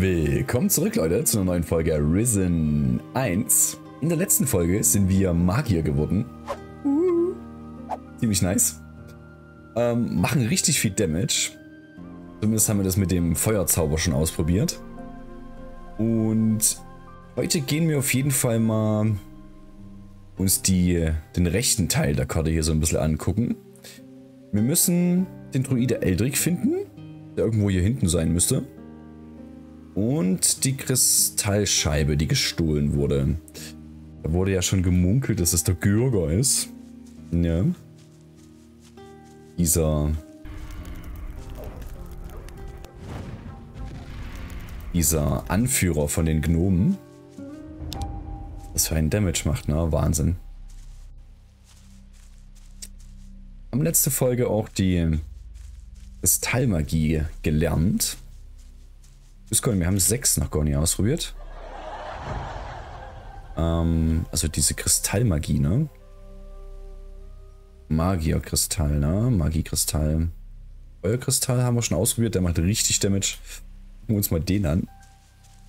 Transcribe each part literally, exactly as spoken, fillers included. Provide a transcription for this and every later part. Willkommen zurück, Leute, zu einer neuen Folge Risen eins. In der letzten Folge sind wir Magier geworden. Uh, ziemlich nice. Ähm, machen richtig viel Damage. Zumindest haben wir das mit dem Feuerzauber schon ausprobiert. Und heute gehen wir auf jeden Fall mal uns die, den rechten Teil der Karte hier so ein bisschen angucken. Wir müssen den Druide Eldrick finden, der irgendwo hier hinten sein müsste. Und die Kristallscheibe, die gestohlen wurde. Da wurde ja schon gemunkelt, dass es der Gürger ist. Ja. Dieser... Dieser Anführer von den Gnomen. Was für einen Damage macht, ne? Wahnsinn. Am letzten Folge auch die Kristallmagie gelernt. Wir haben sechs noch gar nicht ausprobiert. Ähm, also diese Kristallmagie, ne? Magierkristall, ne? Magiekristall. Feuerkristall haben wir schon ausprobiert, der macht richtig Damage. Gucken wir uns mal den an.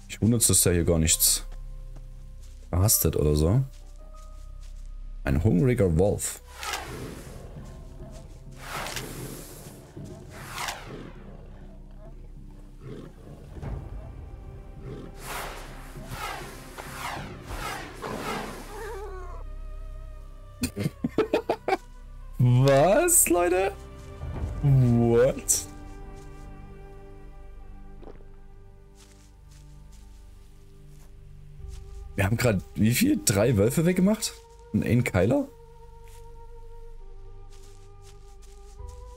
Ich wundere uns, dass der hier gar nichts verhastet oder so. Ein hungriger Wolf. Was, Leute? What? Wir haben gerade, wie viel? Drei Wölfe weggemacht? Und einen Keiler?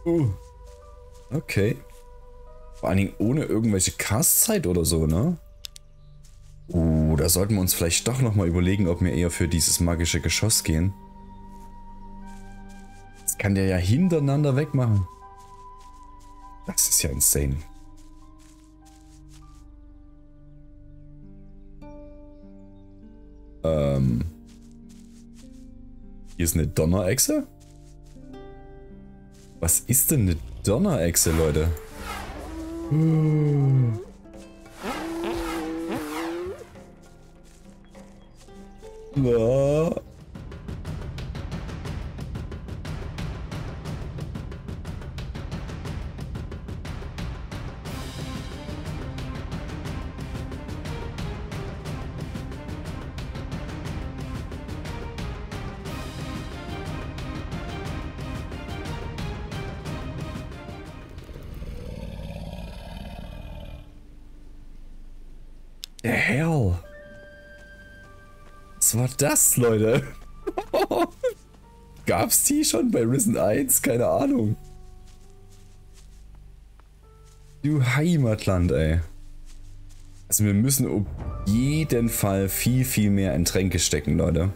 Uh. Okay. Vor allen Dingen ohne irgendwelche Castzeit oder so, ne? Uh, da sollten wir uns vielleicht doch nochmal überlegen, ob wir eher für dieses magische Geschoss gehen. Kann der ja hintereinander wegmachen. Das ist ja insane. Ähm. Hier ist eine Donnerechse? Was ist denn eine Donnerechse, Leute? Hm. Na. The hell? Was war das, Leute? Gab's die schon bei Risen eins? Keine Ahnung. Du Heimatland, ey. Also wir müssen auf jeden Fall viel, viel mehr in Tränke stecken, Leute.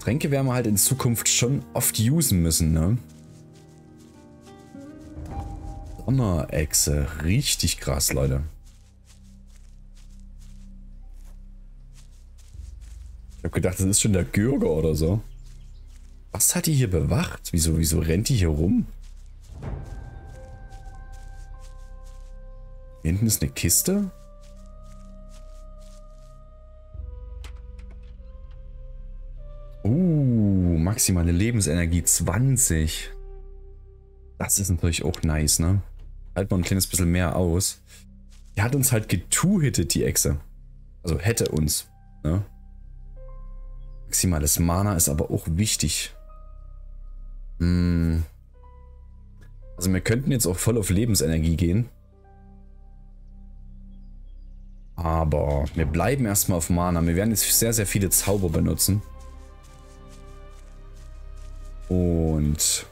Tränke werden wir halt in Zukunft schon oft usen müssen, ne? Donnerechse. Richtig krass, Leute. Ich habe gedacht, das ist schon der Gürger oder so. Was hat die hier bewacht? Wieso, wieso rennt die hier rum? Hier hinten ist eine Kiste. Uh, maximale Lebensenergie zwanzig. Das ist natürlich auch nice, ne? Halt mal ein kleines bisschen mehr aus. Die hat uns halt getwo-hittet, die Echse. Also hätte uns, ne? Maximales Mana ist aber auch wichtig. Hm. Also wir könnten jetzt auch voll auf Lebensenergie gehen. Aber wir bleiben erstmal auf Mana. Wir werden jetzt sehr, sehr viele Zauber benutzen. Und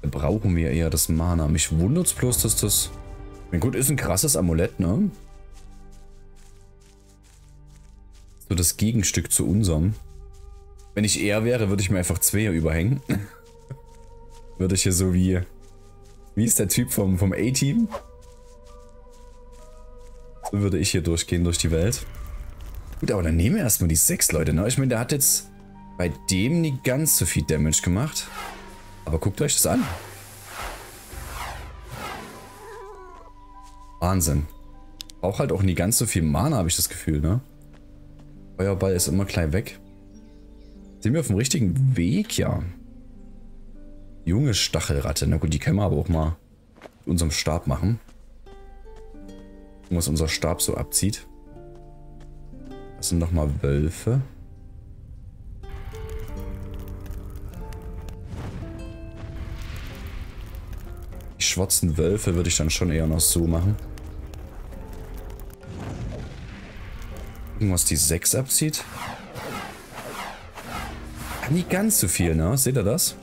da brauchen wir eher das Mana. Mich wundert es bloß, dass das... Gut, ist ein krasses Amulett, ne? Das Gegenstück zu unserem. Wenn ich er wäre, würde ich mir einfach zwei überhängen. Würde ich hier so wie... Wie ist der Typ vom, vom A-Team? So würde ich hier durchgehen durch die Welt. Gut, aber dann nehmen wir erstmal die sechs, Leute. Ne? Ich meine, der hat jetzt bei dem nicht ganz so viel Damage gemacht. Aber guckt euch das an. Wahnsinn. Braucht halt auch nie ganz so viel Mana, habe ich das Gefühl, ne? Feuerball ist immer klein weg. Sind wir auf dem richtigen Weg, ja. Junge Stachelratte. Na gut, die können wir aber auch mal mit unserem Stab machen. Was unser Stab so abzieht. Das sind nochmal Wölfe. Die schwarzen Wölfe würde ich dann schon eher noch so machen. Gucken, was die sechs abzieht. Nie ganz so viel, ne? Seht ihr das?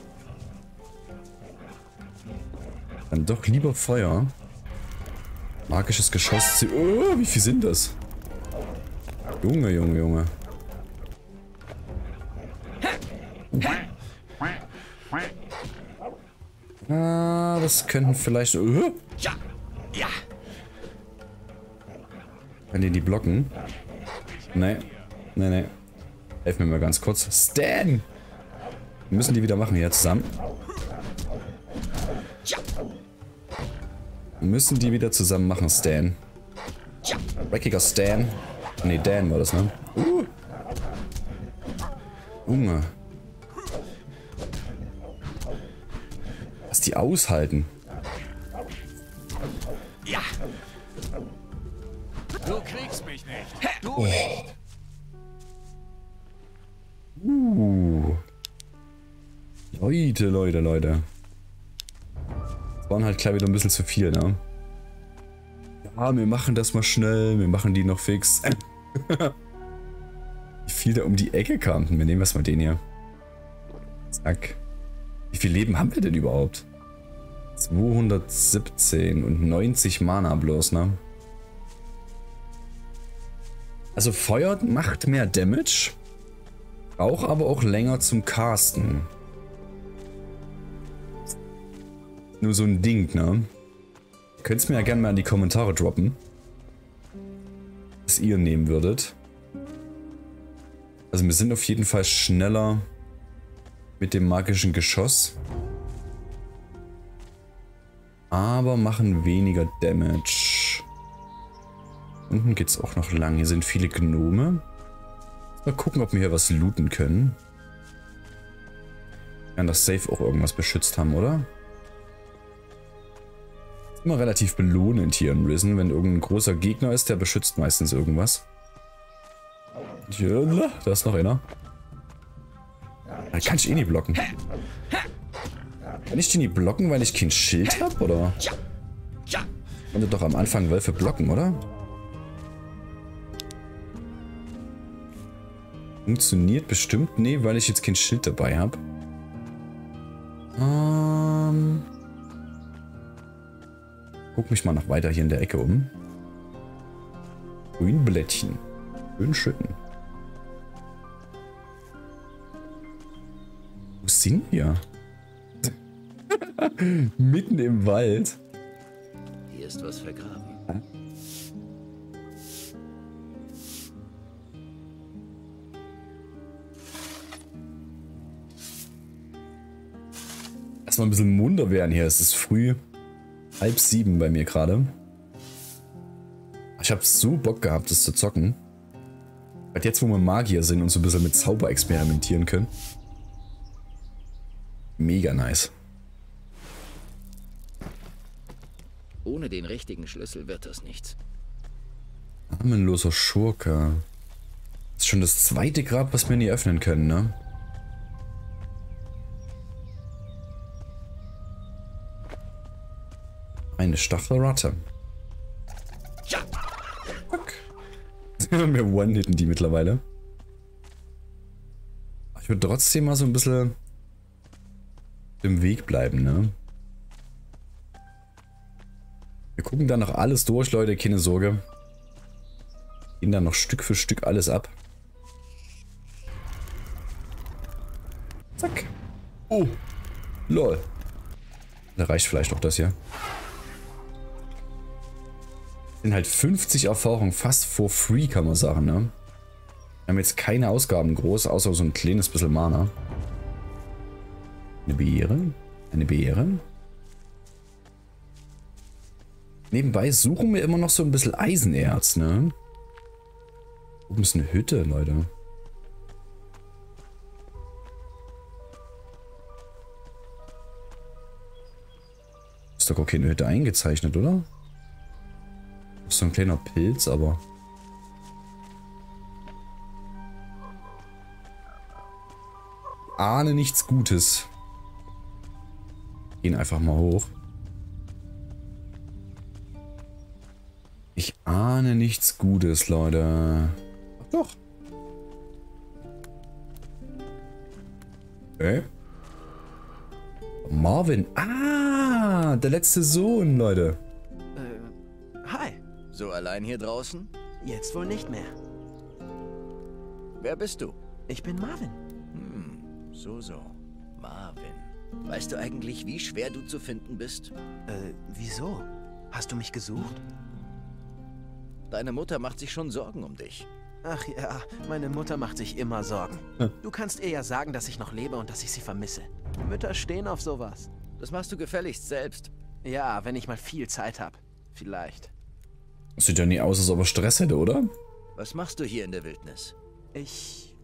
Dann doch lieber Feuer. Magisches Geschoss. Oh, wie viel sind das? Junge, Junge, Junge. Uh. Ah, das könnten vielleicht... Uh. Kann die die blocken? Nee, nee, nee. Helf mir mal ganz kurz. Stan! Wir müssen die wieder machen hier zusammen. Wir müssen die wieder zusammen machen, Stan. Dreckiger Stan. Ne, Dan war das, ne? Uh. Junge. Was die aushalten. Ja. Du kriegst mich nicht. Du oh. nicht. Uh. Leute, Leute, Leute. Das waren halt klar wieder ein bisschen zu viel, ne? Ja, wir machen das mal schnell. Wir machen die noch fix. Wie viel da um die Ecke kam. Wir nehmen erstmal den hier. Zack. Wie viel Leben haben wir denn überhaupt? zweihundertsiebzehn und neunzig Mana bloß, ne? Also Feuer macht mehr Damage. Braucht aber auch länger zum Casten. Nur so ein Ding, ne? Könnt ihr mir ja gerne mal in die Kommentare droppen, was ihr nehmen würdet. Also wir sind auf jeden Fall schneller mit dem magischen Geschoss. Aber machen weniger Damage. Unten geht es auch noch lang. Hier sind viele Gnome. Mal gucken, ob wir hier was looten können. Kann das Safe auch irgendwas beschützt haben, oder? Immer relativ belohnend hier in Risen, wenn irgendein großer Gegner ist, der beschützt meistens irgendwas. Da ist noch einer. Da kann ich eh nie blocken. Kann ich die nie blocken, weil ich kein Schild habe, oder? Ich konnte doch am Anfang Wölfe blocken, oder? Funktioniert bestimmt. Nee, weil ich jetzt kein Schild dabei habe. Ähm... Guck mich mal noch weiter hier in der Ecke um. Grünblättchen. Schön schütten. Wo sind wir? Mitten im Wald. Hier ist was vergraben. Erstmal ein bisschen munter werden hier. Es ist früh. Halb sieben bei mir gerade. Ich habe so Bock gehabt, das zu zocken. Weil jetzt, wo wir Magier sind und so ein bisschen mit Zauber experimentieren können. Mega nice. Ohne den richtigen Schlüssel wird das nichts. Namenloser Schurke. Das ist schon das zweite Grab, was wir nie öffnen können, ne? Eine Stachelratte. Fuck. Wir one-hitten die mittlerweile. Ich würde trotzdem mal so ein bisschen im Weg bleiben, ne? Wir gucken dann noch alles durch, Leute, keine Sorge. Gehen dann noch Stück für Stück alles ab. Zack. Oh. Lol. Da reicht vielleicht auch das hier. Sind halt fünfzig Erfahrungen fast for free, kann man sagen, ne? Wir haben jetzt keine Ausgaben groß, außer so ein kleines bisschen Mana. Eine Beere. Eine Beere. Nebenbei suchen wir immer noch so ein bisschen Eisenerz, ne? Oben ist eine Hütte, Leute. Ist doch gar keine Hütte eingezeichnet, oder? Ist so ein kleiner Pilz, aber... ahne nichts Gutes. Gehen einfach mal hoch. Ich ahne nichts Gutes, Leute. Ach doch. Okay. Marvin. Ah, der letzte Sohn, Leute. Äh, hi. So allein hier draußen? Jetzt wohl nicht mehr. Wer bist du? Ich bin Marvin. Hm, so, so. Marvin. Weißt du eigentlich, wie schwer du zu finden bist? Äh, wieso? Hast du mich gesucht? Deine Mutter macht sich schon Sorgen um dich. Ach ja, meine Mutter macht sich immer Sorgen. Du kannst ihr ja sagen, dass ich noch lebe und dass ich sie vermisse. Mütter stehen auf sowas. Das machst du gefälligst selbst. Ja, wenn ich mal viel Zeit habe. Vielleicht. Das sieht ja nie aus, als ob er Stress hätte, oder? Was machst du hier in der Wildnis? Ich...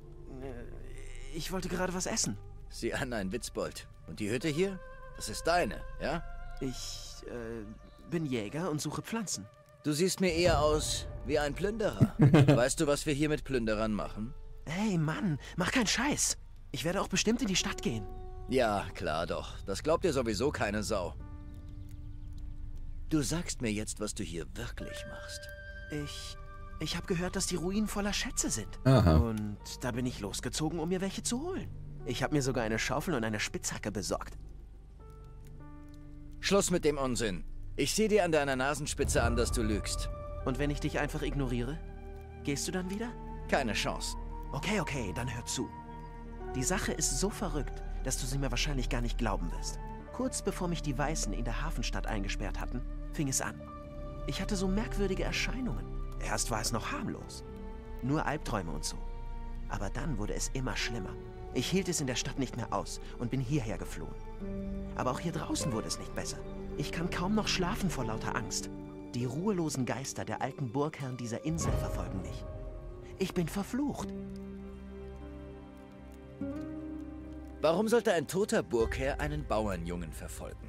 Äh, ich wollte gerade was essen. Sieh an, ein Witzbold. Und die Hütte hier? Das ist deine, ja? Ich... Äh, bin Jäger und suche Pflanzen. Du siehst mir eher aus wie ein Plünderer. Weißt du, was wir hier mit Plünderern machen? Hey Mann, mach keinen Scheiß. Ich werde auch bestimmt in die Stadt gehen. Ja, klar doch. Das glaubt dir sowieso keine Sau. Du sagst mir jetzt, was du hier wirklich machst. Ich... Ich habe gehört, dass die Ruinen voller Schätze sind. Aha. Und da bin ich losgezogen, um mir welche zu holen. Ich habe mir sogar eine Schaufel und eine Spitzhacke besorgt. Schluss mit dem Unsinn. Ich sehe dir an deiner Nasenspitze an, dass du lügst. Und wenn ich dich einfach ignoriere? Gehst du dann wieder? Keine Chance. Okay, okay, dann hör zu. Die Sache ist so verrückt, dass du sie mir wahrscheinlich gar nicht glauben wirst. Kurz bevor mich die Weißen in der Hafenstadt eingesperrt hatten, fing es an. Ich hatte so merkwürdige Erscheinungen. Erst war es noch harmlos. Nur Albträume und so. Aber dann wurde es immer schlimmer. Ich hielt es in der Stadt nicht mehr aus und bin hierher geflohen. Aber auch hier draußen wurde es nicht besser. Ich kann kaum noch schlafen vor lauter Angst. Die ruhelosen Geister der alten Burgherren dieser Insel verfolgen mich. Ich bin verflucht. Warum sollte ein toter Burgherr einen Bauernjungen verfolgen?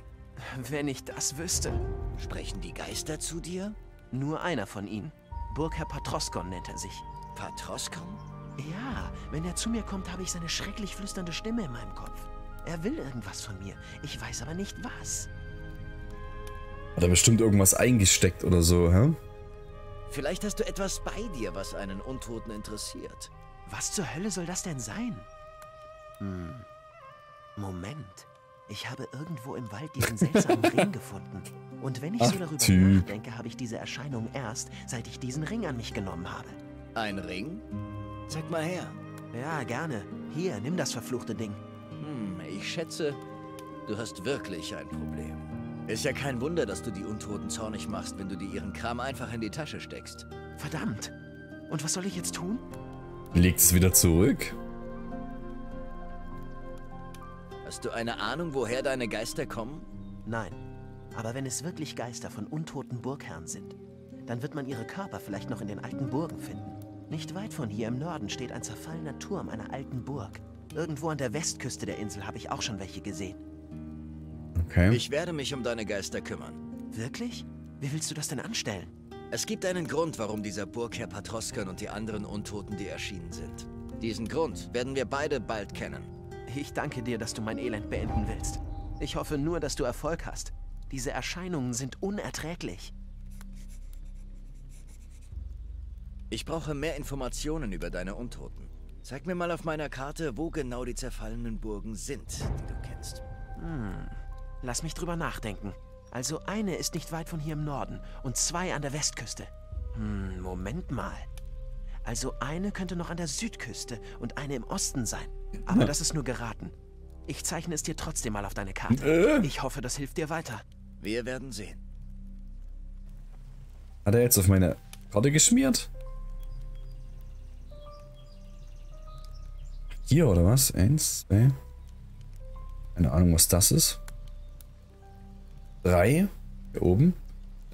Wenn ich das wüsste. Sprechen die Geister zu dir? Nur einer von ihnen. Burgherr Patroscon nennt er sich. Patroscon? Ja, wenn er zu mir kommt, habe ich seine schrecklich flüsternde Stimme in meinem Kopf. Er will irgendwas von mir. Ich weiß aber nicht, was. Hat er bestimmt irgendwas eingesteckt oder so, hä? Vielleicht hast du etwas bei dir, was einen Untoten interessiert. Was zur Hölle soll das denn sein? Hm. Moment. Ich habe irgendwo im Wald diesen seltsamen Ring gefunden. Und wenn ich Ach, so darüber typ. nachdenke, habe ich diese Erscheinung erst, seit ich diesen Ring an mich genommen habe. Ein Ring? Zeig mal her. Ja, gerne. Hier, nimm das verfluchte Ding. Hm, ich schätze, du hast wirklich ein Problem. Ist ja kein Wunder, dass du die Untoten zornig machst, wenn du dir ihren Kram einfach in die Tasche steckst. Verdammt! Und was soll ich jetzt tun? Leg's wieder zurück. Hast du eine Ahnung, woher deine Geister kommen? Nein. Aber wenn es wirklich Geister von untoten Burgherren sind, dann wird man ihre Körper vielleicht noch in den alten Burgen finden. Nicht weit von hier im Norden steht ein zerfallener Turm einer alten Burg. Irgendwo an der Westküste der Insel habe ich auch schon welche gesehen. Okay. Ich werde mich um deine Geister kümmern. Wirklich? Wie willst du das denn anstellen? Es gibt einen Grund, warum dieser Burgherr Patroscon und die anderen Untoten dir erschienen sind. Diesen Grund werden wir beide bald kennen. Ich danke dir, dass du mein Elend beenden willst. Ich hoffe nur, dass du Erfolg hast. Diese Erscheinungen sind unerträglich. Ich brauche mehr Informationen über deine Untoten. Zeig mir mal auf meiner Karte, wo genau die zerfallenen Burgen sind, die du kennst. Hm... Lass mich drüber nachdenken. Also eine ist nicht weit von hier im Norden und zwei an der Westküste. Hm, Moment mal. Also eine könnte noch an der Südküste und eine im Osten sein. Aber das ist nur geraten. Ich zeichne es dir trotzdem mal auf deine Karte. Ich hoffe, das hilft dir weiter. Wir werden sehen. Hat er jetzt auf meine Karte geschmiert? Hier oder was? Eins, zwei. Keine Ahnung, was das ist. drei, hier oben.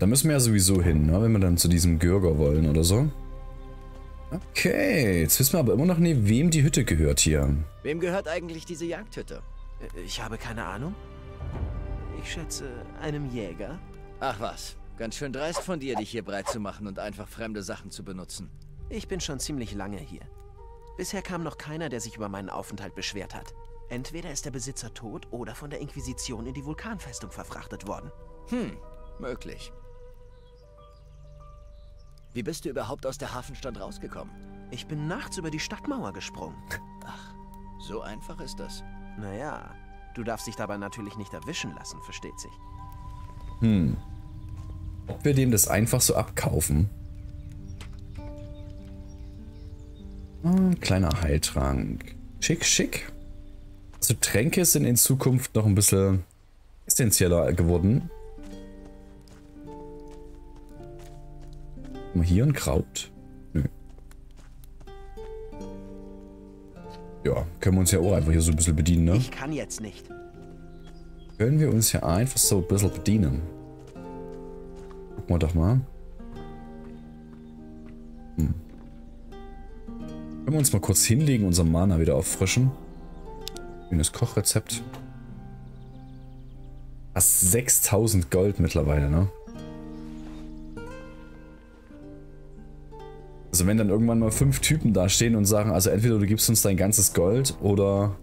Da müssen wir ja sowieso hin, ne? Wenn wir dann zu diesem Gürger wollen oder so. Okay, jetzt wissen wir aber immer noch nicht, wem die Hütte gehört hier. Wem gehört eigentlich diese Jagdhütte? Ich habe keine Ahnung. Ich schätze, einem Jäger. Ach was, ganz schön dreist von dir, dich hier breit zu machen und einfach fremde Sachen zu benutzen. Ich bin schon ziemlich lange hier. Bisher kam noch keiner, der sich über meinen Aufenthalt beschwert hat. Entweder ist der Besitzer tot oder von der Inquisition in die Vulkanfestung verfrachtet worden. Hm, möglich. Wie bist du überhaupt aus der Hafenstadt rausgekommen? Ich bin nachts über die Stadtmauer gesprungen. Ach, so einfach ist das. Naja, du darfst dich dabei natürlich nicht erwischen lassen, versteht sich. Hm. Ob wir dem das einfach so abkaufen? Hm, kleiner Heiltrank. Schick, schick. Also Tränke sind in Zukunft noch ein bisschen essentieller geworden. Mal hier ein Kraut. Nö. Ja, können wir uns ja auch einfach hier so ein bisschen bedienen, ne? Ich kann jetzt nicht. Können wir uns ja einfach so ein bisschen bedienen. Gucken wir doch mal. Hm. Können wir uns mal kurz hinlegen, unseren Mana wieder auffrischen. Schönes Kochrezept. Fast sechstausend Gold mittlerweile, ne? Also wenn dann irgendwann mal fünf Typen da stehen und sagen, also entweder du gibst uns dein ganzes Gold oder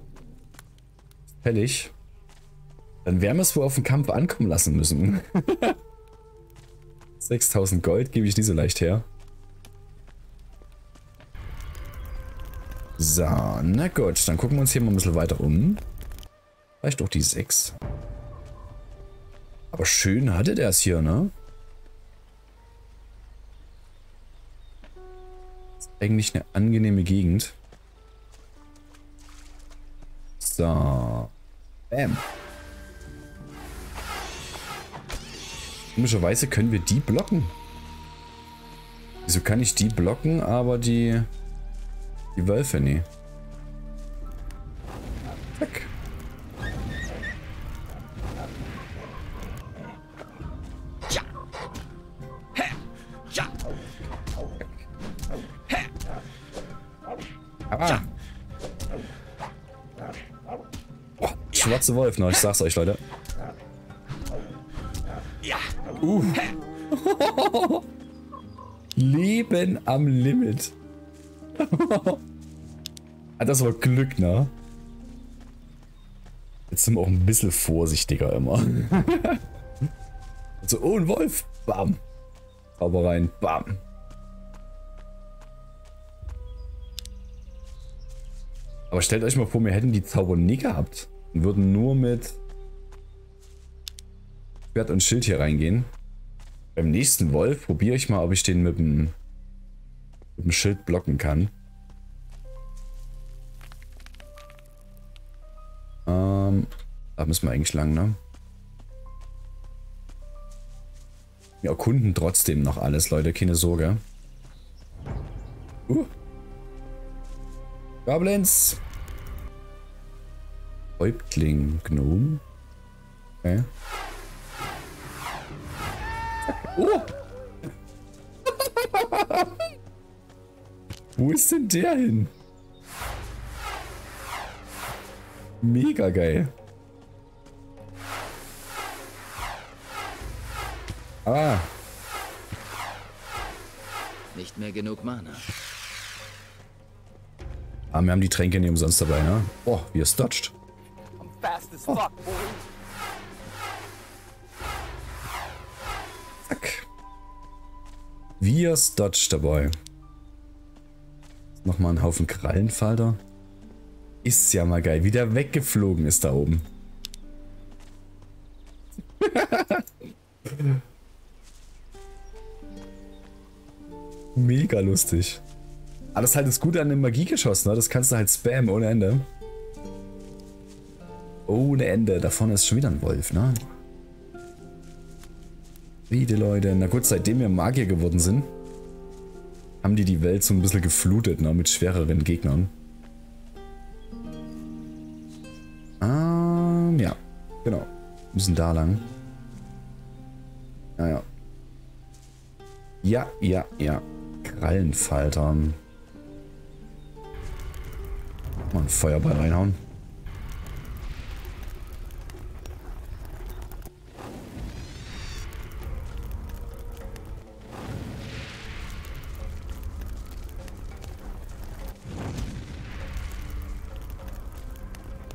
fällig, dann werden wir es wohl auf den Kampf ankommen lassen müssen. sechstausend Gold gebe ich nie so leicht her. So, na gut, dann gucken wir uns hier mal ein bisschen weiter um. Vielleicht auch die sechs. Aber schön hatte der es hier, ne? Eigentlich eine angenehme Gegend. So. Bam. Komischerweise können wir die blocken. Wieso kann ich die blocken, aber die... Die Wölfe, nee. Zack. Ah. Oh, schwarze Wolf noch, ich sag's euch, Leute. Uh. Leben am Limit. Das war Glück, ne? Jetzt sind wir auch ein bisschen vorsichtiger immer. Also, oh, ein Wolf. Bam. Zauber rein. Bam. Aber stellt euch mal vor, wir hätten die Zauber nie gehabt und würden nur mit Schwert und Schild hier reingehen. Beim nächsten Wolf probiere ich mal, ob ich den mit dem, mit dem Schild blocken kann. Ähm, da müssen wir eigentlich lang, ne? Wir erkunden trotzdem noch alles, Leute, keine Sorge. Uh. Goblins. Häuptling Gnom. Okay. Oh. Wo ist denn der hin? Mega geil. Ah. Nicht mehr genug Mana. Ah, wir haben die Tränke nicht umsonst dabei, ne? Oh, wie es dodgt. Oh. Zack. Wie es dodgt dabei. Nochmal einen Haufen Krallenfalter. Ist ja mal geil, wie der weggeflogen ist da oben. Mega lustig. Aber das ist halt das Gute an dem Magiegeschoss, ne? Das kannst du halt spammen ohne Ende. Ohne Ende. Da vorne ist schon wieder ein Wolf, ne? Liebe Leute. Na gut, seitdem wir Magier geworden sind, haben die die Welt so ein bisschen geflutet, ne? Mit schwereren Gegnern. Ähm, ja. Genau. Wir müssen da lang. Naja. Ja, ja, ja. Krallenfaltern. Mal einen Feuerball reinhauen.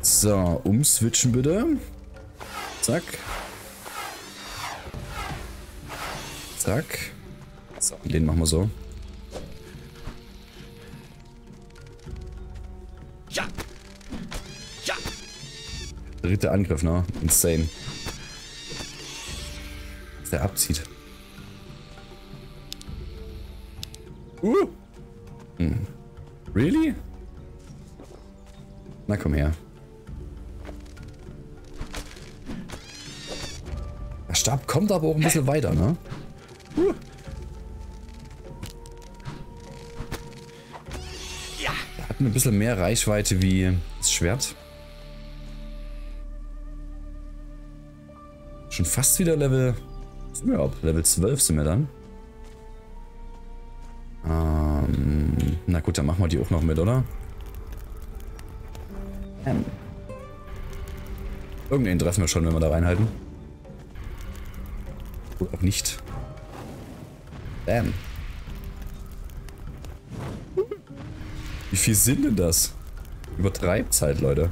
So, umswitchen bitte. Zack. Zack. So, den machen wir so. Ja. Ja. Dritter Angriff, ne? Insane. Dass der abzieht. Uh. Hm. Really? Na komm her. Stab kommt aber auch ein bisschen weiter, ne? Uh. Ja. Hat ein bisschen mehr Reichweite wie das Schwert. Schon fast wieder Level... Sind wir überhaupt? Level zwölf sind wir dann. Ähm, na gut, dann machen wir die auch noch mit, oder? Ähm. Irgendeinen treffen wir schon, wenn wir da reinhalten. Oder auch nicht. Bam. Wie viel Sinn denn das? Übertreibt's halt, Leute.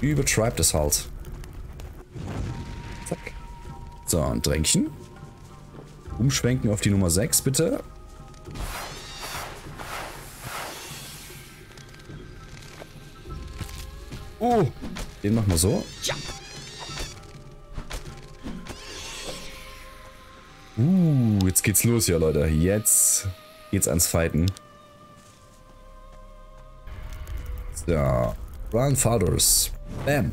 Übertreibt es halt. Zack. So, ein Tränkchen. Umschwenken auf die Nummer sechs, bitte. Oh. Den machen wir so. Ja. Uh, jetzt geht's los hier, Leute. Jetzt geht's ans Fighten. So. Grandfathers. Bam.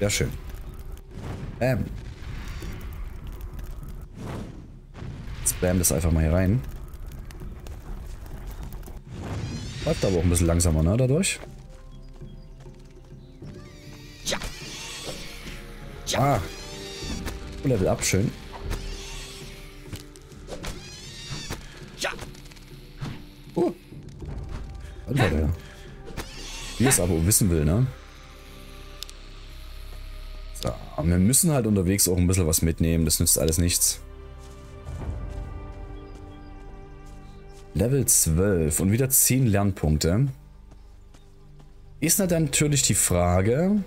Sehr schön. Bam. Jetzt bam das einfach mal hier rein. Bleibt aber auch ein bisschen langsamer, ne, dadurch? Ja. Ja. Ah. Level up, schön. Wie es aber wissen will, ne? So, wir müssen halt unterwegs auch ein bisschen was mitnehmen. Das nützt alles nichts. Level zwölf und wieder zehn Lernpunkte. Ist natürlich die Frage...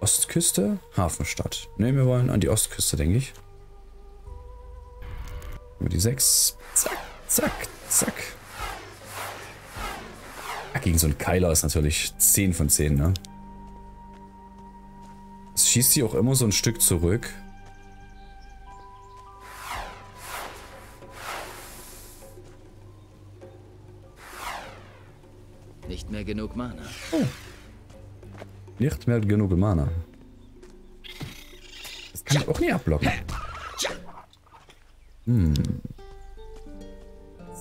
Ostküste? Hafenstadt. Ne, wir wollen an die Ostküste, denke ich. Über die sechs. Zack, zack, zack. Gegen so einen Keiler ist natürlich zehn von zehn, ne? Es schießt sie auch immer so ein Stück zurück. Nicht mehr genug Mana. Oh. Nicht mehr genug Mana. Das kann ja. Ich auch nie abblocken. Ja. Hm.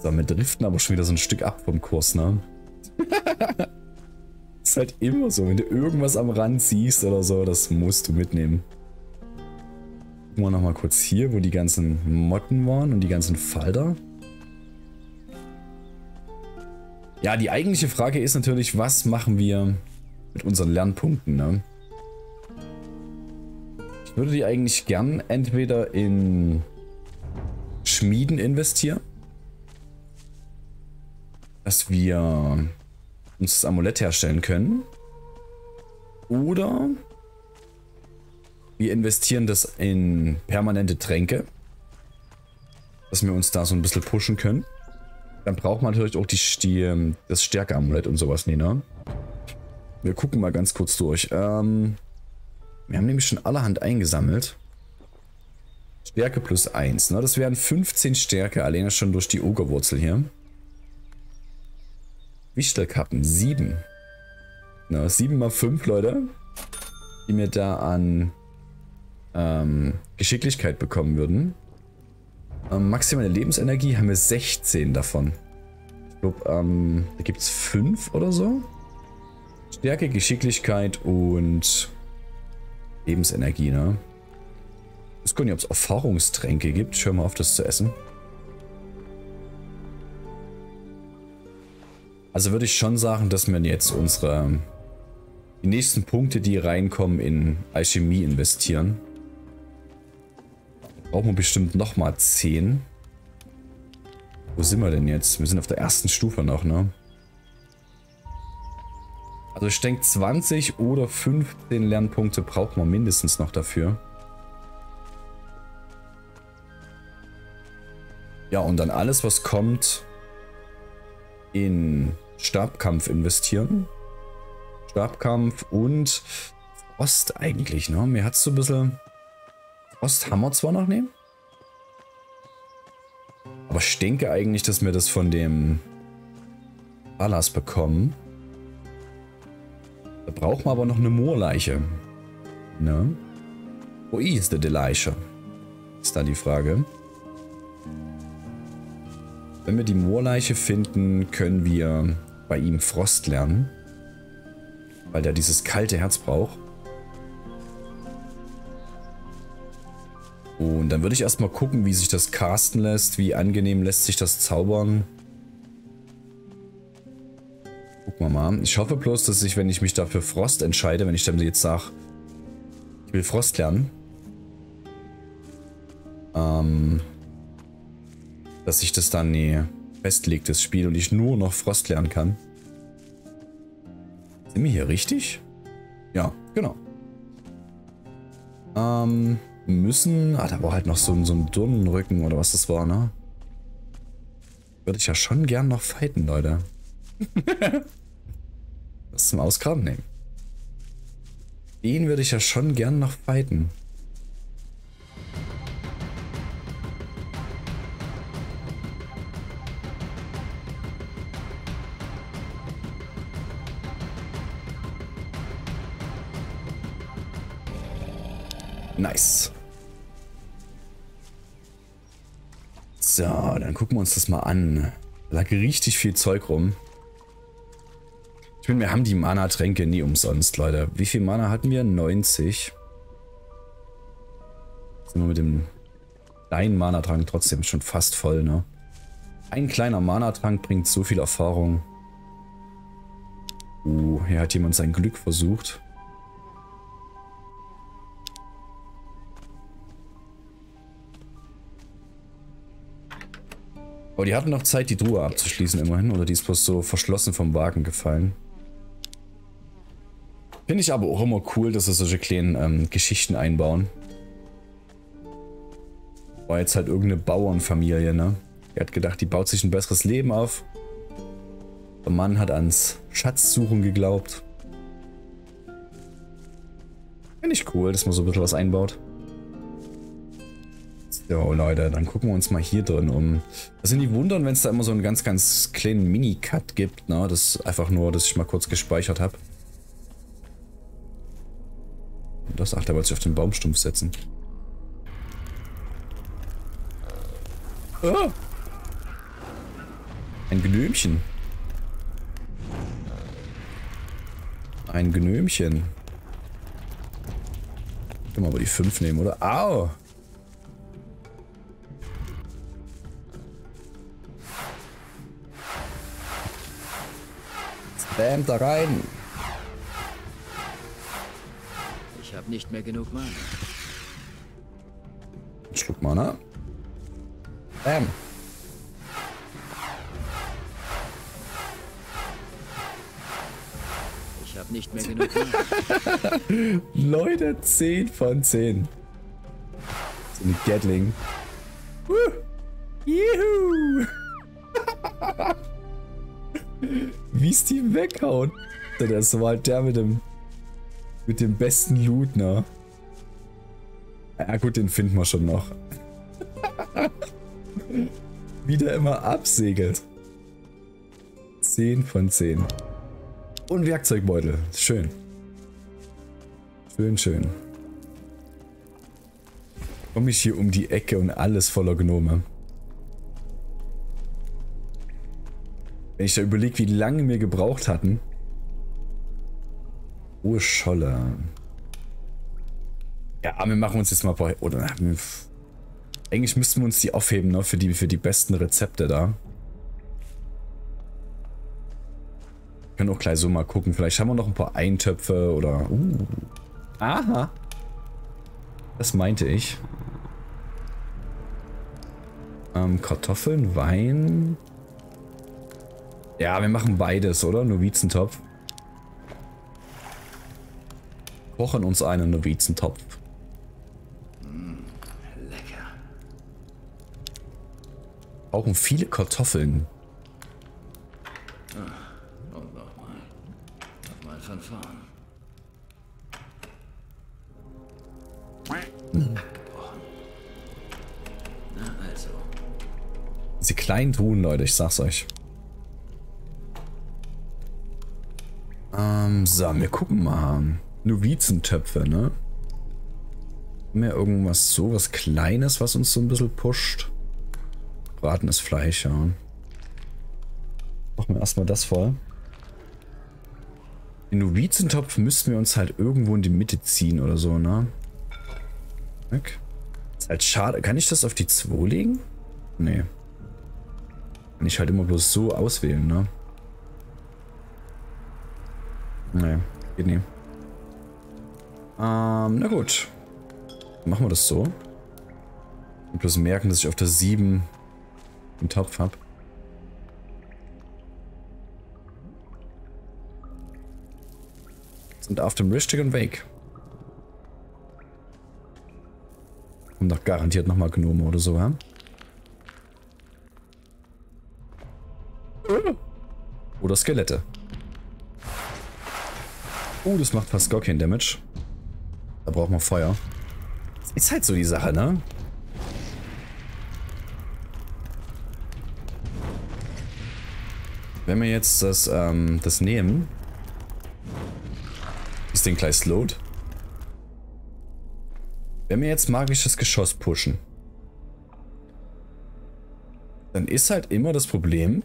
So, wir driften aber schon wieder so ein Stück ab vom Kurs, ne? Ist halt immer so, wenn du irgendwas am Rand siehst oder so, das musst du mitnehmen. Gucken wir nochmal kurz hier, wo die ganzen Motten waren und die ganzen Falter. Ja, die eigentliche Frage ist natürlich, was machen wir mit unseren Lernpunkten, ne? Ich würde die eigentlich gern entweder in Schmieden investieren. Dass wir uns das Amulett herstellen können. Oder wir investieren das in permanente Tränke. Dass wir uns da so ein bisschen pushen können. Dann braucht man natürlich auch die, die, das Stärke-Amulett und sowas, Nina. Wir gucken mal ganz kurz durch. Ähm, wir haben nämlich schon allerhand eingesammelt. Stärke plus eins. Ne? Das wären fünfzehn Stärke, alleine schon durch die Ogerwurzel hier. Wichtelkappen, sieben. Na, sieben mal fünf, Leute, die mir da an ähm, Geschicklichkeit bekommen würden. Ähm, maximale Lebensenergie haben wir sechzehn davon. Ich glaube, ähm, da gibt es fünf oder so. Stärke, Geschicklichkeit und Lebensenergie, ne? Ich weiß gar nicht, ob es Erfahrungstränke gibt. Ich höre mal auf, das zu essen. Also würde ich schon sagen, dass wir jetzt unsere die nächsten Punkte, die reinkommen, in Alchemie investieren. Brauchen wir bestimmt nochmal zehn. Wo sind wir denn jetzt? Wir sind auf der ersten Stufe noch, ne? Also ich denke, zwanzig oder fünfzehn Lernpunkte braucht man mindestens noch dafür. Ja, und dann alles, was kommt, in Stabkampf investieren. Stabkampf und Frost eigentlich, ne? Mir hat es so ein bisschen... Frost haben wir zwar noch nehmen. Aber ich denke eigentlich, dass wir das von dem Alas bekommen. Da brauchen wir aber noch eine Moorleiche. Ne? Wo ist denn die Leiche? Ist da die Frage. Wenn wir die Moorleiche finden, können wir bei ihm Frost lernen. Weil der dieses kalte Herz braucht. Und dann würde ich erstmal gucken, wie sich das casten lässt, wie angenehm lässt sich das zaubern. Gucken wir mal. Ich hoffe bloß, dass ich, wenn ich mich dafür Frost entscheide, wenn ich dann jetzt sage, ich will Frost lernen, ähm, dass sich das dann nee, festlegt, das Spiel, und ich nur noch Frost lernen kann. Sind wir hier richtig? Ja, genau. Ähm... müssen. Ah, da war halt noch so, so ein Dirnenrücken oder was das war, ne? Würde ich ja schon gern noch fighten, Leute. Das zum Ausgraben nehmen. Den würde ich ja schon gern noch fighten. Nice. So, dann gucken wir uns das mal an. Da lag richtig viel Zeug rum. Ich bin, wir haben die Mana-Tränke nie umsonst, Leute. Wie viel Mana hatten wir? neunzig. Sind wir mit dem kleinen Mana-Trank trotzdem schon fast voll, ne? Ein kleiner Mana-Trank bringt so viel Erfahrung. Uh, hier hat jemand sein Glück versucht. Aber die hatten noch Zeit, die Truhe abzuschließen immerhin. Oder die ist bloß so verschlossen vom Wagen gefallen. Finde ich aber auch immer cool, dass sie solche kleinen ähm, Geschichten einbauen. War jetzt halt irgendeine Bauernfamilie, ne? Die hat gedacht, die baut sich ein besseres Leben auf. Der Mann hat ans Schatzsuchen geglaubt. Finde ich cool, dass man so ein bisschen was einbaut. So Leute, dann gucken wir uns mal hier drin um. Das sind die Wundern, wenn es da immer so einen ganz, ganz kleinen Mini-Cut gibt. Ne? Das ist einfach nur, dass ich mal kurz gespeichert habe. Und das, ach, der wollte sich auf den Baumstumpf setzen. Oh! Ein Gnömchen. Ein Gnömchen. Können wir aber die fünf nehmen, oder? Au! Bam, da rein. Ich habe nicht mehr genug Mana. Ein Schluck Mana. Bam. Ich habe nicht mehr genug Mana. Leute, zehn von zehn. So ein Gatling. Uh. Juhu. Wie es die weghaut. Das war halt der mit dem mit dem besten Loot, ne? Ja gut, den finden wir schon noch. Wie der immer absegelt. zehn von zehn. Und Werkzeugbeutel. Schön. Schön, schön. Komme ich hier um die Ecke und alles voller Gnome. Wenn ich da überlege, wie lange wir gebraucht hatten. Urscholle. Ja, aber wir machen uns jetzt mal bei. Oder na, eigentlich müssten wir uns die aufheben, ne? Für die, für die besten Rezepte da. Wir können auch gleich so mal gucken. Vielleicht haben wir noch ein paar Eintöpfe oder. Uh. Aha. Das meinte ich. Ähm, Kartoffeln, Wein. Ja, wir machen beides, oder? Novizentopf. Kochen uns einen Novizentopf. Lecker. Brauchen viele Kartoffeln. Diese kleinen Truhen, Leute, ich sag's euch. Ähm, so, wir gucken mal. Novizentöpfe, ne? Haben wir irgendwas so, was Kleines, was uns so ein bisschen pusht? Bratenes Fleisch, ja. Machen wir erstmal das voll. Den Novizentopf müssten wir uns halt irgendwo in die Mitte ziehen oder so, ne? Okay. Ist halt schade. Kann ich das auf die zwei legen? Nee. Kann ich halt immer bloß so auswählen, ne? Nee, geht nicht. Ähm, na gut. Machen wir das so. Und bloß merken, dass ich auf der sieben den Topf habe. Und auf dem richtigen Weg. Und doch garantiert nochmal Gnome oder so, ja? Oder Skelette. Oh, das macht fast gar keinen Damage. Da braucht man Feuer. Das ist halt so die Sache, ne? Wenn wir jetzt das, ähm, das nehmen... Ist den gleich slowed. Wenn wir jetzt magisches Geschoss pushen, dann ist halt immer das Problem,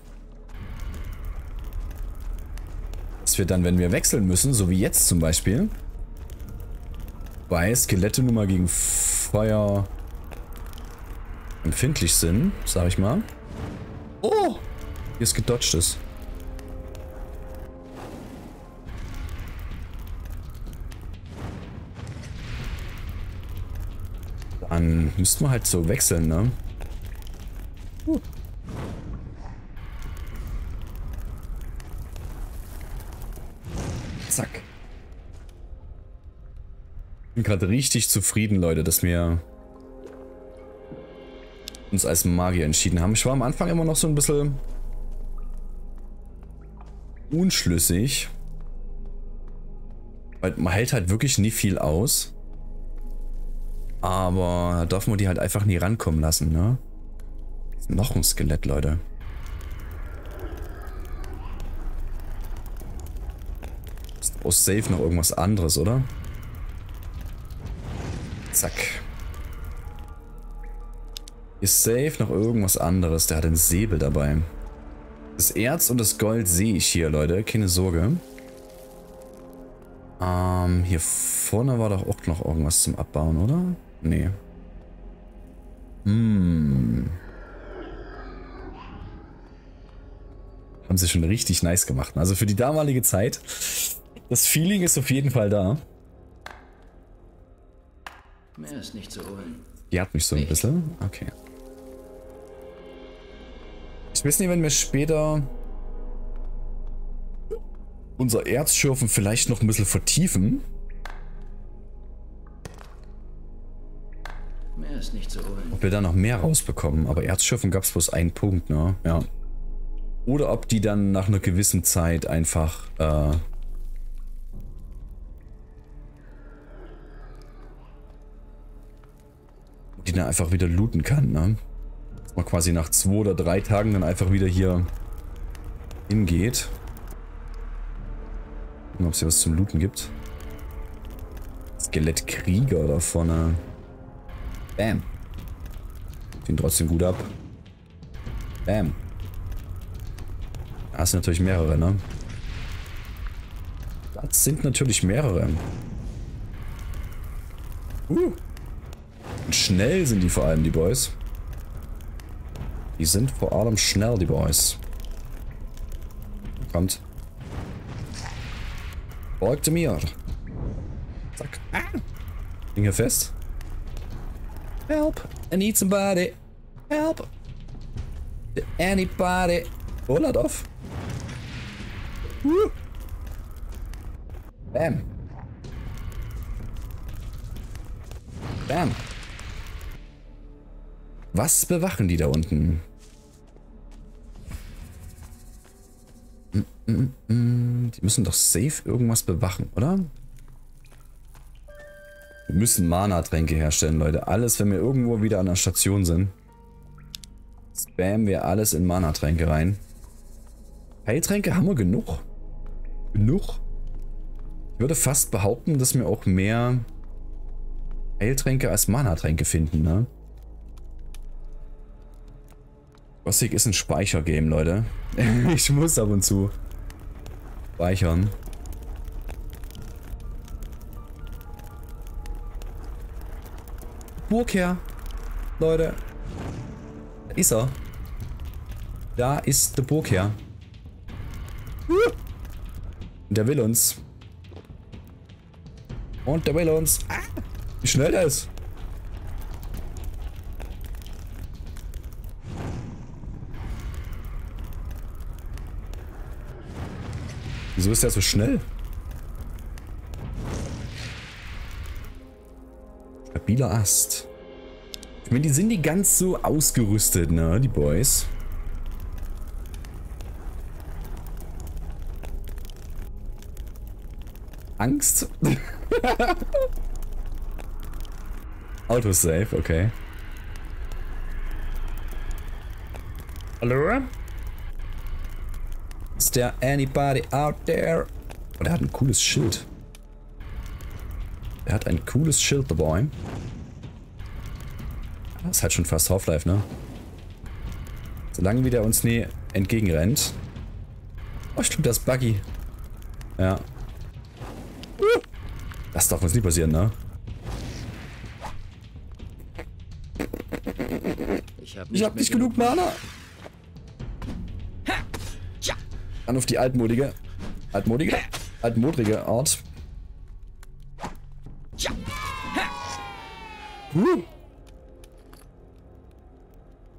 dass wir dann, wenn wir wechseln müssen, so wie jetzt zum Beispiel, bei Skelette nun mal gegen Feuer empfindlich sind, sag ich mal. Oh! Hier ist gedodgtes. Dann müssten wir halt so wechseln, ne? Uh. Zack. Ich bin gerade richtig zufrieden, Leute, dass wir uns als Magier entschieden haben. Ich war am Anfang immer noch so ein bisschen unschlüssig. Weil man hält halt wirklich nie viel aus. Aber da darf man die halt einfach nie rankommen lassen, ne? Ist noch ein Skelett, Leute. Ist aus Safe noch irgendwas anderes, oder? Zack. Ist Safe noch irgendwas anderes? Der hat einen Säbel dabei. Das Erz und das Gold sehe ich hier, Leute. Keine Sorge. Ähm, hier vorne war doch auch noch irgendwas zum Abbauen, oder? Nee. Hm. Haben sie schon richtig nice gemacht. Also für die damalige Zeit. Das Feeling ist auf jeden Fall da. Mehr ist nicht zu holen. Die hat mich so ein bisschen. Okay. Ich weiß nicht, wenn wir später unser Erzschürfen vielleicht noch ein bisschen vertiefen. Mehr ist nicht zu holen. Ob wir da noch mehr rausbekommen, aber Erzschürfen gab es bloß einen Punkt, ne? Ja. Oder ob die dann nach einer gewissen Zeit einfach äh, die dann einfach wieder looten kann, ne? Dass man quasi nach zwei oder drei Tagen dann einfach wieder hier hingeht. Ob es hier was zum Looten gibt. Skelettkrieger da vorne. Bam. Den trotzdem gut ab. Bam. Das sind natürlich mehrere, ne? Das sind natürlich mehrere. Uh. Und schnell sind die vor allem, die Boys. Die sind vor allem schnell, die Boys. Kommt. Folgt mir. Zack. Ah. Ding hier fest. Help. I need somebody. Help. Anybody. Oh, lad auf. Uh. Bam. Bam. Was bewachen die da unten? Die müssen doch safe irgendwas bewachen, oder? Wir müssen Mana-Tränke herstellen, Leute. Alles, wenn wir irgendwo wieder an der Station sind, spammen wir alles in Mana-Tränke rein. Heiltränke haben wir genug. Genug? Ich würde fast behaupten, dass wir auch mehr Heiltränke als Mana-Tränke finden, ne? Gothic ist ein Speichergame, Leute. Ich muss ab und zu speichern. Burg her, Leute. Da ist er. Da ist der Burg her. Und der will uns. Und der will uns. Ah, wie schnell der ist. Wieso ist der so schnell? Stabiler Ast. Ich meine, die sind nicht ganz so ausgerüstet, ne, die Boys. Angst? Autosave, okay. Hallo? Is there anybody out there? Oh, der hat ein cooles Schild. Der hat ein cooles Schild, der Boy. Das ist halt schon fast Half-Life, ne? Solange wie der uns nie entgegenrennt. Oh, ich glaube, das ist Buggy. Ja. Das darf uns nie passieren, ne? Ich hab nicht, ich hab nicht genug Mana. An auf die altmodige, altmodige, altmodrige Art. Uh.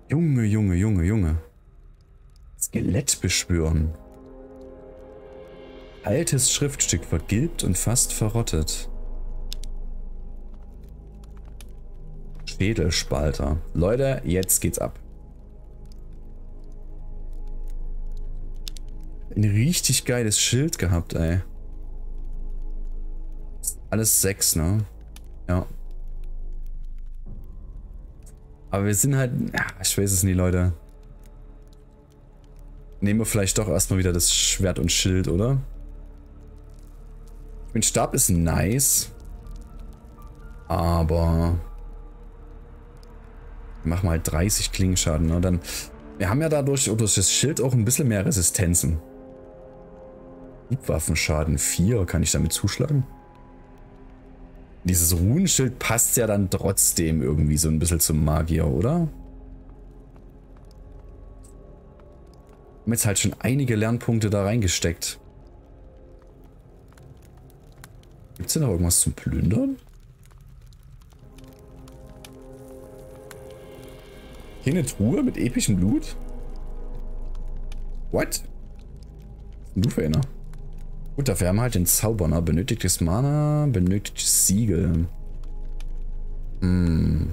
Junge, Junge, Junge, Junge. Skelett beschwören. Altes Schriftstück vergilbt und fast verrottet. Schädelspalter. Leute, jetzt geht's ab. Ein richtig geiles Schild gehabt, ey. Alles sechs, ne? Ja. Aber wir sind halt... Ach, ich weiß es nie, Leute. Nehmen wir vielleicht doch erstmal wieder das Schwert und Schild, oder? Mein Stab ist nice. Aber... Wir machen halt dreißig Klingenschaden, ne? Dann... Wir haben ja dadurch, oder durch das Schild, auch ein bisschen mehr Resistenzen. Hiebwaffenschaden vier, kann ich damit zuschlagen? Dieses Runenschild passt ja dann trotzdem irgendwie so ein bisschen zum Magier, oder? Wir haben jetzt halt schon einige Lernpunkte da reingesteckt. Gibt's denn noch irgendwas zum Plündern? Hier eine Truhe mit epischem Loot? What? Du für einer. Gut, dafür haben wir halt den Zauberner. Benötigtes Mana, benötigtes Siegel. Hm.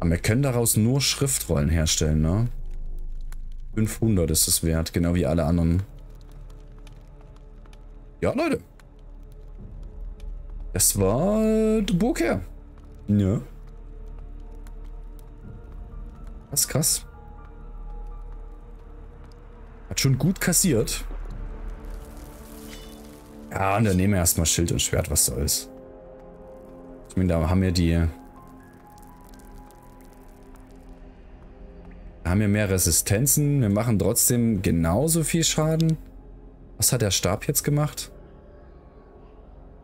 Aber wir können daraus nur Schriftrollen herstellen, ne? fünfhundert ist es wert, genau wie alle anderen. Ja, Leute. Das war der Burg her. Ja. Das ist krass. Hat schon gut kassiert. Ja, und dann nehmen wir erstmal Schild und Schwert, was soll's. Ich meine, da haben wir die... Da haben wir mehr Resistenzen. Wir machen trotzdem genauso viel Schaden. Was hat der Stab jetzt gemacht?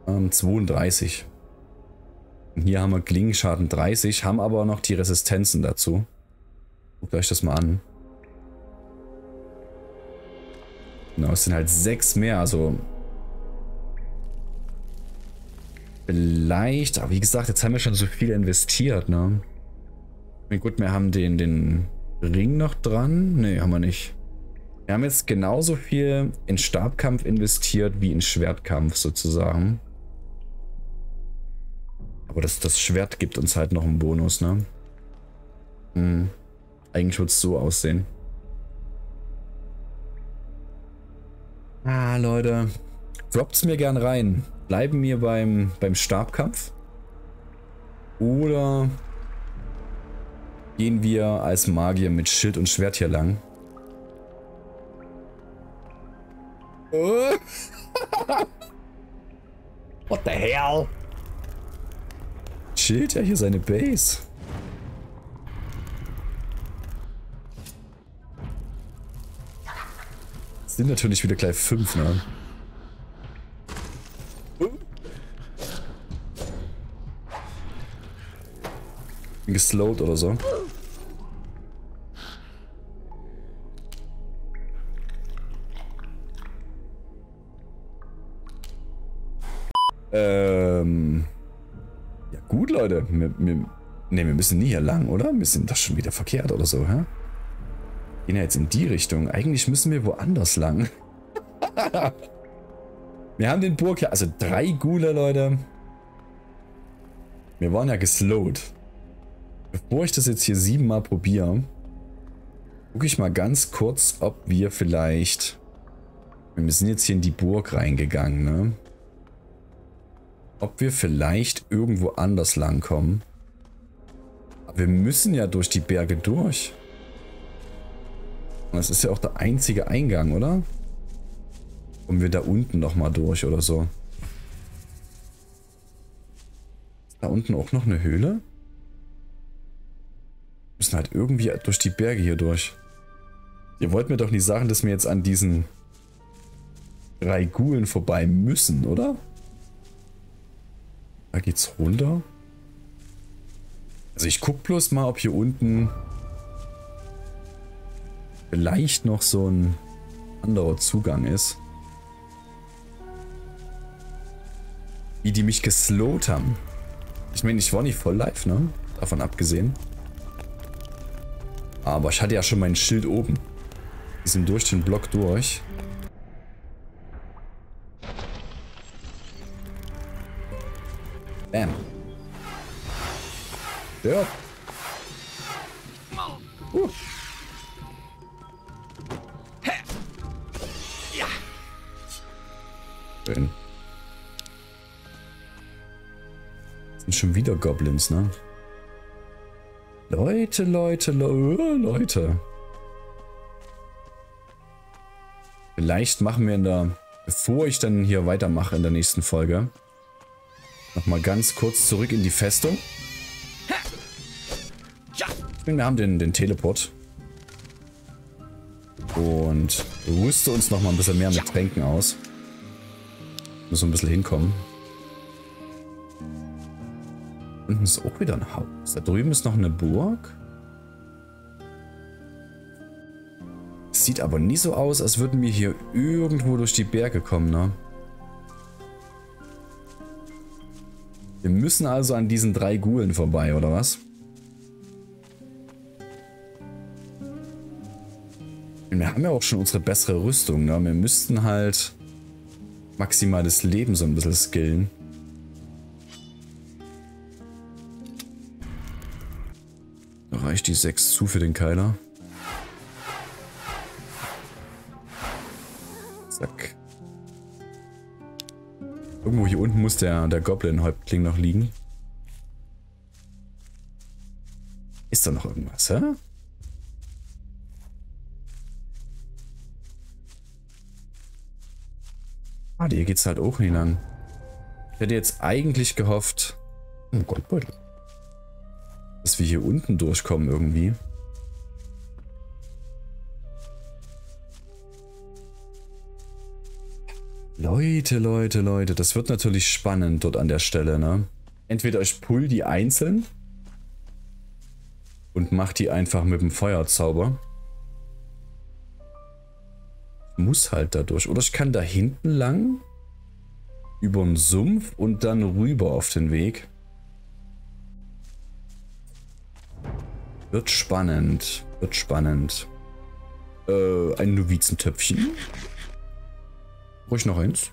Ähm, zweiunddreißig. Und hier haben wir Klingenschaden dreißig, haben aber noch die Resistenzen dazu. Guckt euch das mal an. Genau, es sind halt sechs mehr, also... Vielleicht, aber wie gesagt, jetzt haben wir schon so viel investiert, ne? Gut, wir haben den, den Ring noch dran. Ne, haben wir nicht. Wir haben jetzt genauso viel in Stabkampf investiert wie in Schwertkampf sozusagen. Aber das, das Schwert gibt uns halt noch einen Bonus, ne? Hm. Eigentlich würde es so aussehen. Ah, Leute. Droppt es mir gern rein. Bleiben wir beim, beim Stabkampf? Oder gehen wir als Magier mit Schild und Schwert hier lang? Oh. What the hell? Chillt ja hier seine Base. Sind natürlich wieder gleich fünf, ne? Geslowt oder so. Ähm. Ja gut, Leute. Wir, wir, ne, wir müssen nie hier lang, oder? Wir sind das schon wieder verkehrt oder so, hä? Gehen ja jetzt in die Richtung. Eigentlich müssen wir woanders lang. Wir haben den Burg hier. Also drei Ghule, Leute. Wir waren ja geslowt. Bevor ich das jetzt hier siebenmal probiere, gucke ich mal ganz kurz, ob wir vielleicht... Wir sind jetzt hier in die Burg reingegangen, ne? Ob wir vielleicht irgendwo anders langkommen. Aber wir müssen ja durch die Berge durch. Und das ist ja auch der einzige Eingang, oder? Kommen wir da unten nochmal durch oder so. Ist da unten auch noch eine Höhle? Wir müssen halt irgendwie durch die Berge hier durch. Ihr wollt mir doch nicht sagen, dass wir jetzt an diesen drei Ghulen vorbei müssen, oder? Da geht's runter. Also ich guck bloß mal, ob hier unten vielleicht noch so ein anderer Zugang ist. Wie die mich geslowt haben. Ich meine, ich war nicht voll live, ne? Davon abgesehen. Aber ich hatte ja schon mein Schild oben. Wir sind durch den Block durch. Bam. Ja. Uh. Schön. Das sind schon wieder Goblins, ne? Leute, Leute, Leute, Leute. Vielleicht machen wir in der, bevor ich dann hier weitermache in der nächsten Folge, nochmal ganz kurz zurück in die Festung. Wir haben den, den Teleport. Und rüste uns nochmal ein bisschen mehr mit Tränken aus. Müssen ein bisschen hinkommen. Unten ist auch wieder ein Haus. Da drüben ist noch eine Burg. Sieht aber nie so aus, als würden wir hier irgendwo durch die Berge kommen, ne? Wir müssen also an diesen drei Ghulen vorbei, oder was? Wir haben ja auch schon unsere bessere Rüstung, ne? Wir müssten halt maximales Leben so ein bisschen skillen. Reicht die sechs zu für den Keiler. Zack. Irgendwo hier unten muss der, der Goblin-Häuptling noch liegen. Ist da noch irgendwas, hä? Ah, hier geht's halt auch hinein. Ich hätte jetzt eigentlich gehofft... Oh, Goldbeutel. Dass wir hier unten durchkommen irgendwie. Leute, Leute, Leute. Das wird natürlich spannend dort an der Stelle, ne? Entweder ich pull die einzeln und mach die einfach mit dem Feuerzauber. Muss halt dadurch. Oder ich kann da hinten lang über den Sumpf und dann rüber auf den Weg. Wird spannend. Wird spannend. Äh, ein Novizentöpfchen. Ruhig noch eins.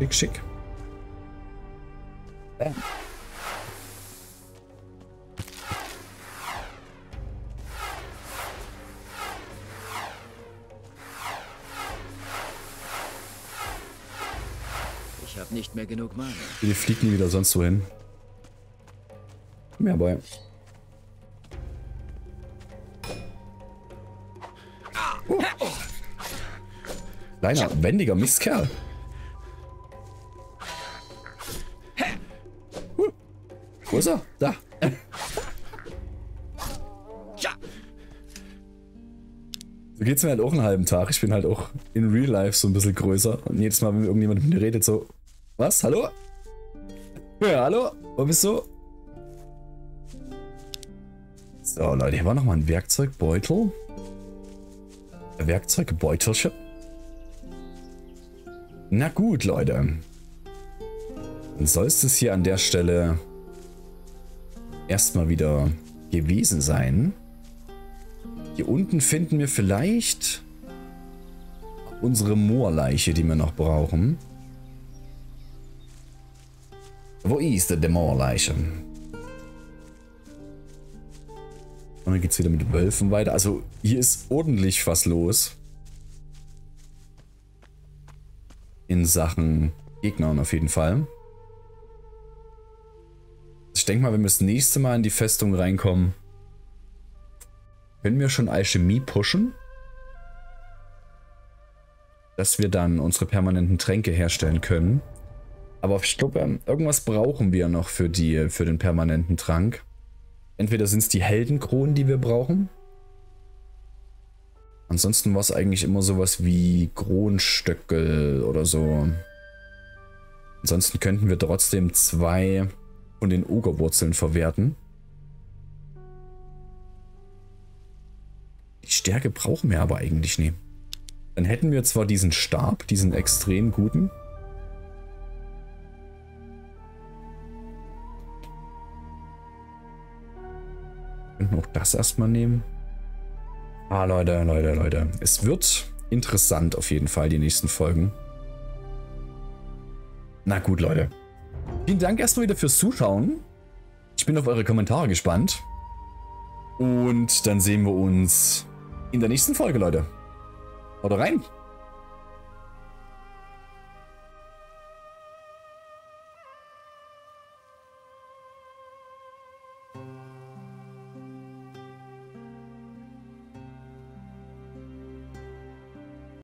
Schick, schick. Bam. Ich habe nicht mehr genug Mana. Die fliegen wieder sonst wohin. Mehr bei. Oh. Kleiner, wendiger Mistkerl. Huh. Wo ist er? Da. So geht's mir halt auch einen halben Tag. Ich bin halt auch in Real Life so ein bisschen größer. Und jedes Mal, wenn irgendjemand mit mir redet, so... Was? Hallo? Ja, hallo? Wo bist du? So, Leute, hier war nochmal ein Werkzeugbeutel. Werkzeugbeutelchen. Na gut, Leute. Dann soll es hier an der Stelle erstmal wieder gewesen sein. Hier unten finden wir vielleicht unsere Moorleiche, die wir noch brauchen. Wo ist denn die Moorleiche? Und dann geht es wieder mit Wölfen weiter. Also hier ist ordentlich was los. In Sachen Gegnern auf jeden Fall. Ich denke mal, wenn wir das nächste Mal in die Festung reinkommen, können wir schon Alchemie pushen. Dass wir dann unsere permanenten Tränke herstellen können. Aber ich glaube, irgendwas brauchen wir noch für, die, für den permanenten Trank. Entweder sind es die Heldenkronen, die wir brauchen. Ansonsten war es eigentlich immer sowas wie Kronstöckel oder so. Ansonsten könnten wir trotzdem zwei von den Ogerwurzeln verwerten. Die Stärke brauchen wir aber eigentlich nie. Dann hätten wir zwar diesen Stab, diesen extrem guten. Auch das erstmal nehmen. Ah, Leute, Leute, Leute. Es wird interessant auf jeden Fall, die nächsten Folgen. Na gut, Leute. Vielen Dank erstmal wieder fürs Zuschauen. Ich bin auf eure Kommentare gespannt. Und dann sehen wir uns in der nächsten Folge, Leute. Haut rein!